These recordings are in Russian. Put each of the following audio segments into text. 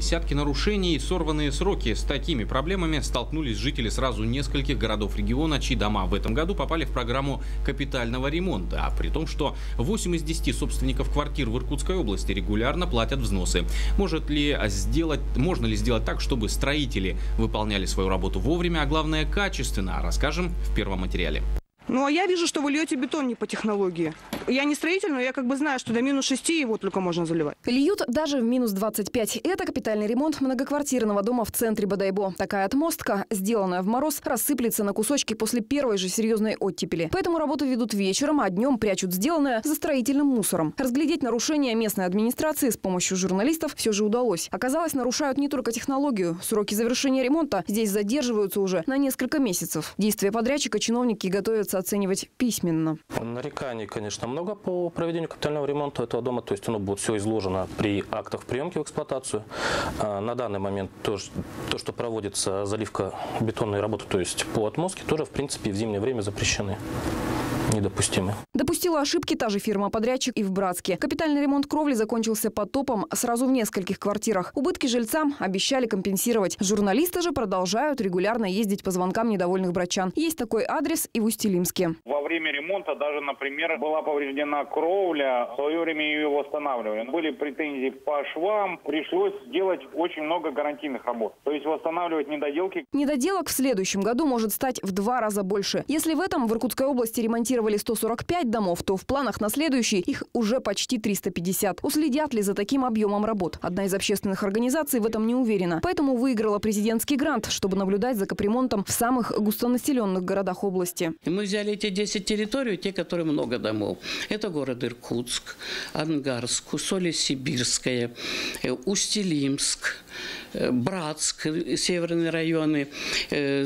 десятки нарушений и сорванные сроки. С такими проблемами столкнулись жители сразу нескольких городов региона, чьи дома в этом году попали в программу капитального ремонта. А при том, что 8 из 10 собственников квартир в Иркутской области регулярно платят взносы. Можно ли сделать так, чтобы строители выполняли свою работу вовремя, а главное качественно? Расскажем в первом материале. Ну, а я вижу, что вы льете бетон не по технологии. Я не строитель, но я как бы знаю, что до минус 6 его только можно заливать. Льют даже в минус 25. Это капитальный ремонт многоквартирного дома в центре Бодайбо. Такая отмостка, сделанная в мороз, рассыплется на кусочки после первой же серьезной оттепели. Поэтому работу ведут вечером, а днем прячут сделанное за строительным мусором. Разглядеть нарушения местной администрации с помощью журналистов все же удалось. Оказалось, нарушают не только технологию. Сроки завершения ремонта здесь задерживаются уже на несколько месяцев. Действия подрядчика чиновники готовятся оценивать письменно. Нареканий, конечно, много по проведению капитального ремонта этого дома. То есть оно будет все изложено при актах приемки в эксплуатацию. На данный момент то, что проводится заливка бетонной работы, то есть по отмостке, тоже, в принципе, в зимнее время запрещены. Недопустимы. Допустила ошибки та же фирма-подрядчик и в Братске. Капитальный ремонт кровли закончился потопом сразу в нескольких квартирах. Убытки жильцам обещали компенсировать. Журналисты же продолжают регулярно ездить по звонкам недовольных братчан. Есть такой адрес и в Усть-Илимске. Во время ремонта даже, например, была повреждена кровля. В свое время ее восстанавливали. Были претензии по швам. Пришлось делать очень много гарантийных работ. То есть восстанавливать недоделки. Недоделок в следующем году может стать в 2 раза больше. Если в этом в Иркутской области ремонтировали 145 домов, то в планах на следующий их уже почти 350. Уследят ли за таким объемом работ? Одна из общественных организаций в этом не уверена. Поэтому выиграла президентский грант, чтобы наблюдать за капремонтом в самых густонаселенных городах области. Мы взяли эти 10 территорий, те, которые много домов. Это город Иркутск, Ангарск, Усолье-Сибирское, Усть-Илимск, Братск, северные районы,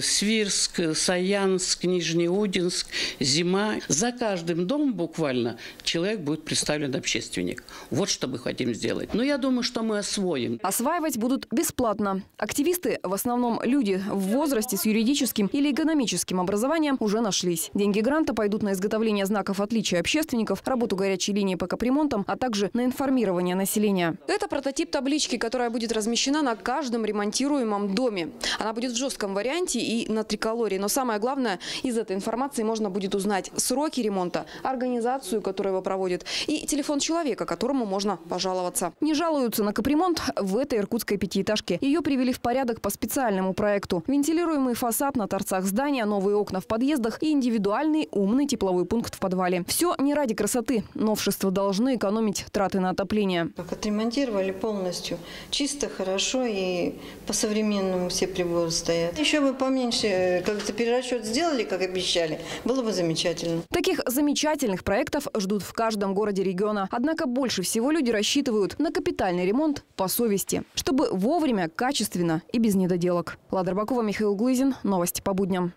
Свирск, Саянск, Нижнеудинск, Зима. За каждым домом буквально человек будет представлен общественник. Вот что мы хотим сделать. Но я думаю, что мы освоим. Осваивать будут бесплатно. Активисты, в основном люди в возрасте с юридическим или экономическим образованием, уже нашлись. Деньги гранта пойдут на изготовление знаков отличия общественников, работу горячей линии по капремонтам, а также на информирование населения. Это прототип таблички, которая будет размещена на каждом ремонтируемом доме. Она будет в жестком варианте и на триколоре. Но самое главное, из этой информации можно будет узнать сроки ремонта, организацию, которая его проводит, и телефон человека, которому можно пожаловаться. Не жалуются на капремонт в этой иркутской пятиэтажке. Ее привели в порядок по специальному проекту. Вентилируемый фасад на торцах здания, новые окна в подъездах и индивидуальный умный тепловой пункт в подвале. Все не ради красоты. Новшества должны экономить траты на отопление. Как отремонтировали полностью. Чисто, хорошо и по-современному все приборы стоят. Еще бы поменьше как-то перерасчет сделали, как обещали. Было бы замечательно. Таких замечательных проектов ждут в каждом городе региона. Однако больше всего люди рассчитывают на капитальный ремонт по совести. Чтобы вовремя, качественно и без недоделок. Лада Рыбакова, Михаил Глызин. Новости по будням.